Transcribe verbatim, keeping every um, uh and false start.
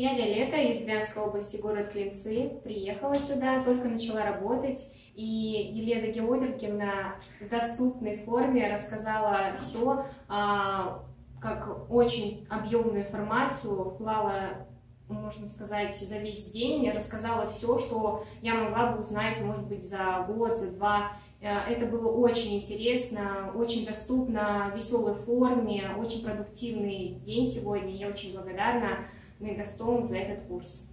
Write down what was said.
Я Виолетта из Брянской области, город Клинцы. Приехала сюда, только начала работать. И Елена Геодеркина в доступной форме рассказала все, как очень объемную информацию, вклала, можно сказать, за весь день, рассказала все, что я могла бы узнать, может быть, за год, за два. Это было очень интересно, очень доступно, в веселой форме, очень продуктивный день сегодня. Я очень благодарна Мегастому за этот курс.